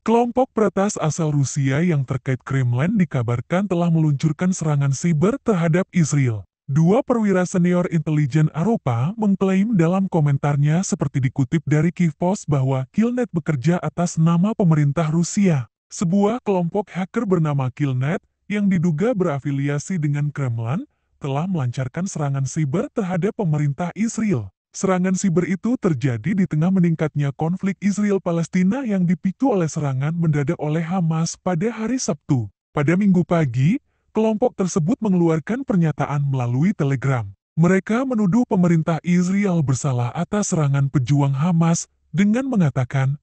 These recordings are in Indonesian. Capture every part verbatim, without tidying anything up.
Kelompok peretas asal Rusia yang terkait Kremlin dikabarkan telah meluncurkan serangan siber terhadap Israel. Dua perwira senior intelijen Eropa mengklaim dalam komentarnya seperti dikutip dari Kyiv Post bahwa Killnet bekerja atas nama pemerintah Rusia. Sebuah kelompok hacker bernama Killnet yang diduga berafiliasi dengan Kremlin telah melancarkan serangan siber terhadap pemerintah Israel. Serangan siber itu terjadi di tengah meningkatnya konflik Israel-Palestina yang dipicu oleh serangan mendadak oleh Hamas pada hari Sabtu. Pada Minggu pagi, kelompok tersebut mengeluarkan pernyataan melalui Telegram. Mereka menuduh pemerintah Israel bersalah atas serangan pejuang Hamas dengan mengatakan,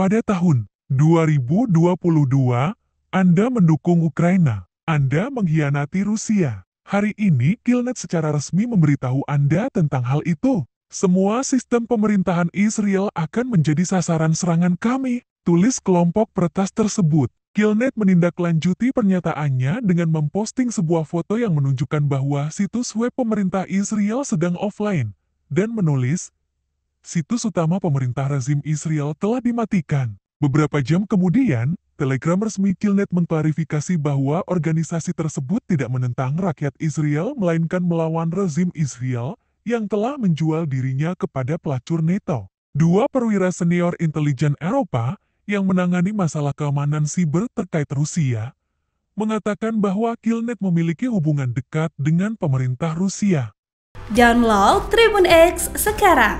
"Pada tahun dua ribu dua puluh dua, Anda mendukung Ukraina. Anda mengkhianati Rusia. Hari ini, Killnet secara resmi memberitahu Anda tentang hal itu. Semua sistem pemerintahan Israel akan menjadi sasaran serangan kami," tulis kelompok peretas tersebut. Killnet menindaklanjuti pernyataannya dengan memposting sebuah foto yang menunjukkan bahwa situs web pemerintah Israel sedang offline, dan menulis, "Situs utama pemerintah rezim Israel telah dimatikan." Beberapa jam kemudian, Telegram resmi Killnet mengklarifikasi bahwa organisasi tersebut tidak menentang rakyat Israel melainkan melawan rezim Israel yang telah menjual dirinya kepada pelacur NATO. Dua perwira senior intelijen Eropa yang menangani masalah keamanan siber terkait Rusia mengatakan bahwa Killnet memiliki hubungan dekat dengan pemerintah Rusia. Download Tribun X sekarang,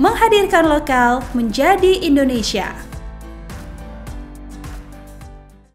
menghadirkan lokal menjadi Indonesia.